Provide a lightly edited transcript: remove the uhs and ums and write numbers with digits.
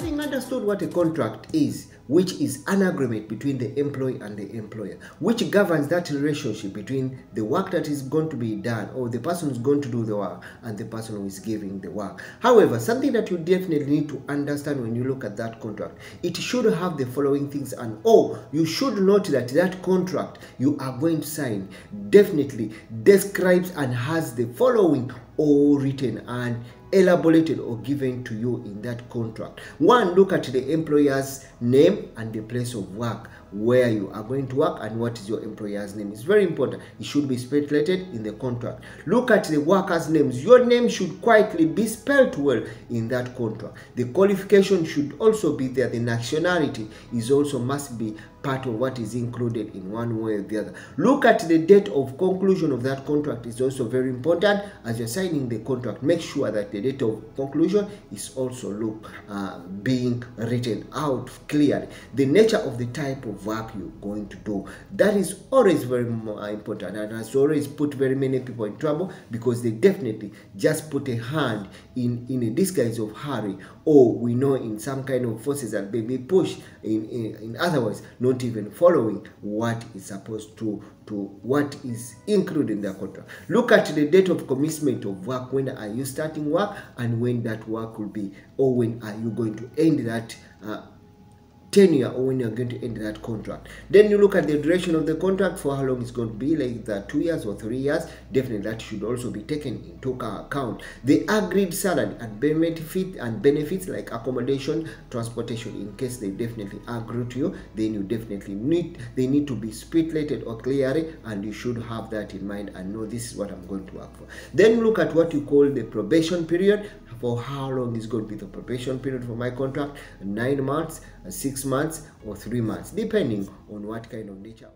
having understood what a contract is, which is an agreement between the employee and the employer, which governs that relationship between the work that is going to be done or the person who's going to do the work and the person who is giving the work. However, something that you definitely need to understand when you look at that contract, it should have the following things, and oh, you should note that that contract you are going to sign definitely describes and has the following all written and elaborated or given to you in that contract. One, look at the employer's name and the place of work, where you are going to work and what is your employer's name. It's very important. It should be speculated in the contract. Look at the workers' names. Your name should quietly be spelled well in that contract. The qualification should also be there. The nationality is also must be part of what is included in one way or the other. Look at the date of conclusion of that contract. It's also very important. As you're signing the contract, make sure that the date of conclusion is also being written out clearly. The nature of the type of work you're going to do, that is always very important, and has always put very many people in trouble, because they definitely just put a hand in a disguise of hurry, or we know in some kind of forces that may be pushed in other words, not even following what is supposed to what is included in the contract. Look at the date of commencement of work. When are you starting work, and when that work will be, or when are you going to end that tenure, or when you're going to end that contract. Then you look at the duration of the contract, for how long it's going to be, like that 2 years or 3 years. Definitely that should also be taken into account. The agreed salary and benefits like accommodation, transportation, in case they definitely agree to you, then you definitely need to be speculated or clearly, and you should have that in mind and know this is what I'm going to work for. Then look at what you call the probation period. For how long is going to be the probation period for my contract? 9 months, 6 months, or 3 months, depending on what kind of nature.